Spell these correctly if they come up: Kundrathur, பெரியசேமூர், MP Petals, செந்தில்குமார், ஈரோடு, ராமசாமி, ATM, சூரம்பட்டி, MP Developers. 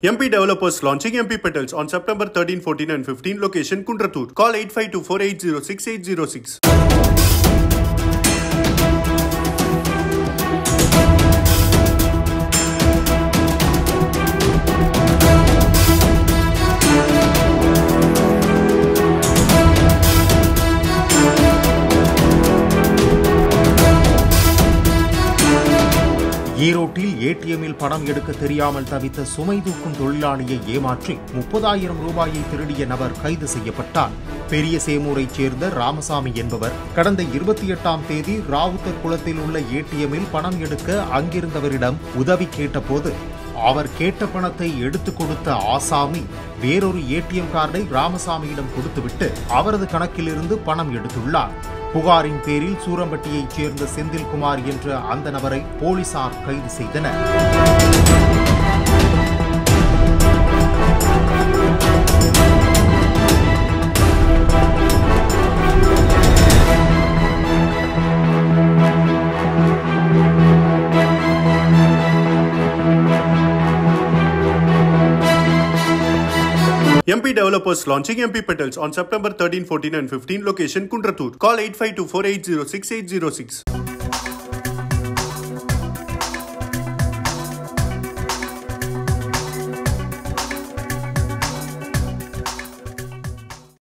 MP Developers launching MP Petals on September 13, 14 and 15, location Kundrathur. Call 8524806806. ஈரோட்டில் ATMல் பணம் எடுக்க தெரியாமல் தவித்த சுமை தூக்கும் தொழிலாளியை ஏமாற்றி 30,000 ரூபாயை திருடிய நபர் கைது செய்யப்பட்டார். பெரியசேமூரைச் சேர்ந்த ராமசாமி என்பவர் கடந்த 28ஆம் தேதி ராவுத்தர் குளத்தில் உள்ள ATMல் பணம் எடுக்க அங்கிருந்தவரிடம் உதவி கேட்டபோது அவர் கேட்ட பணத்தை எடுத்துக் கொடுத்த ஆசாமி வேறொரு ATM கார்டை ராமசாமியிடம் கொடுத்துவிட்டு அவரது கணக்கிலிருந்து பணம் எடுத்துள்ளார். புகாரின் பேரில் சூரம்பட்டியைச் சேர்ந்த செந்தில்குமார் என்ற அந்த நபரை போலீசார் கைது செய்தனர். MP Developers launching MP Petals on September 13, 14 and 15, location Kundrathur. Call 8524806806.